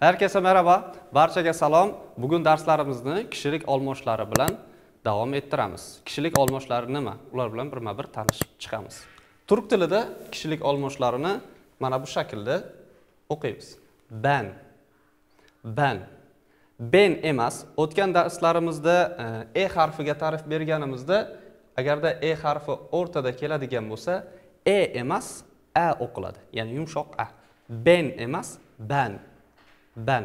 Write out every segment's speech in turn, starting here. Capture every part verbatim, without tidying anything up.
Herkese merhaba, barchaga salom. Bugün derslerimizni kişilik almashlari bilan devam ettiramiz. Kişilik almashlari nima? Ular bilan birma-bir tanishib chiqamiz. Turk tilida kişilik almashlarini mana bu şekilde o'qiymiz. Ben, ben, ben emas. O'tgan darslarimizda e harfiga ta'rif berganimizda, agarda e harfi o'rtada keladigan bo'lsa, e emas, a o'qiladi. Ya'ni yumshoq a. Ben emas, ben. Ben.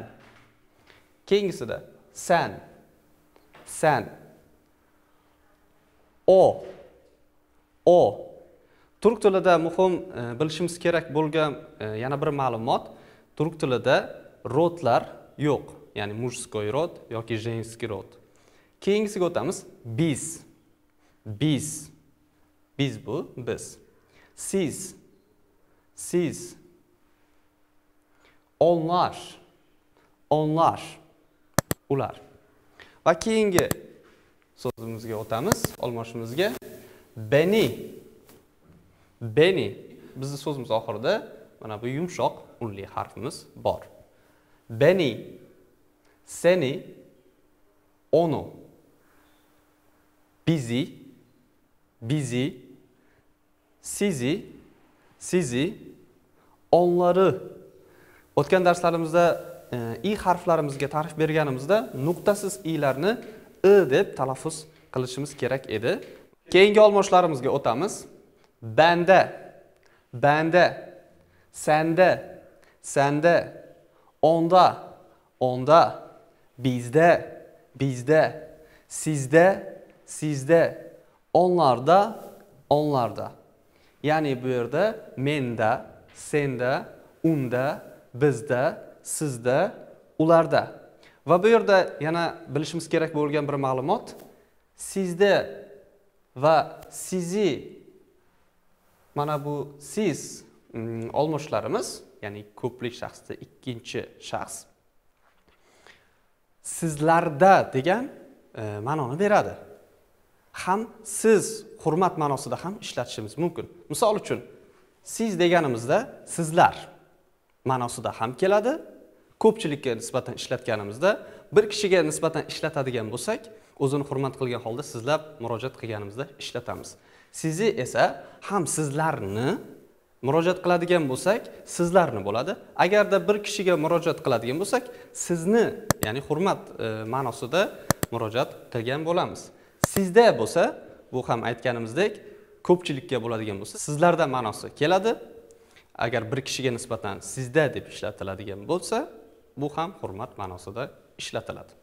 Keyingisi de sen, sen, o, o. Turk tilida muhim e, bilishimiz kerak bo'lgan e, yana bir ma'lumot. Turk tilida rodlar yok. Yani mujskoy rod yoki jenskiy rod. Keyingisiga o'tamiz. Biz, biz, biz bu biz. Siz, siz, onlar. Onlar, ular. Ve keyingi sözümüzge o'tamiz, almashimizga. Beni, beni. Bizni sözümüz oxirida mana bu yumshoq unli harfimiz bor. Beni, seni, onu, bizi, bizi, sizi, sizi, onları. O'tgan darslarimizda i harflarimizga ta'rif berganimizda nuqtasiz i'larni i deb talaffuz qilishimiz kerak edi. Keyingi almashlarimizga o'tamiz. Banda, banda, sanda, sanda, onda, onda, bizda, bizda, sizda, sizda, onlarda, onlarda. Yani bu yerda menda, senda, unda, bizda, sizda, ularda. Ve bu yerda yana bilishimiz kerak bo'lgan bir ma'lumot. Sizda va sizi, mana bu siz olmuşlarımız, yani ko'plik shaxsda ikkinchi shaxs. Sizlarda degan e, ma'noni beradi. Ham siz hurmat ma'nosida ham ishlatishimiz mumkin. Misol uchun siz deganimizda sizlar ma'nosida ham keladi. Ko'pchilikka nisbatan ishlatganimizda, bir kishiga nisbatan ishlatadigan bo'lsak, o'zini hurmat qilgan holda sizlab murojaat qilganimizda ishlatamiz. Sizni esa ham sizlarni murojaat qiladigan bo'lsak, sizlarni bo'ladi. Agarda bir kishiga murojaat qiladigan bo'lsak, sizni, ya'ni hurmat e, ma'nosida murojaat qilgan bo'lamiz. Sizda bo'lsa, bu ham aytganimizdek, ko'pchilikka bo'ladigan bo'lsa, sizlarda ma'nosi keladi. Agar bir kishiga nisbatan sizda deb ishlatiladigan bo'lsa, bu ham hurmat ma'nosida ishlatiladi.